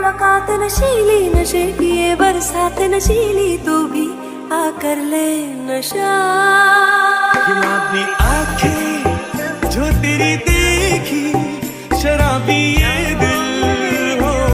मुलाकात नशीली, नशे की ये बरसात नशीली, तू भी आकर ले नशा। गुलाबी आँखें जो तेरी देखी शराबी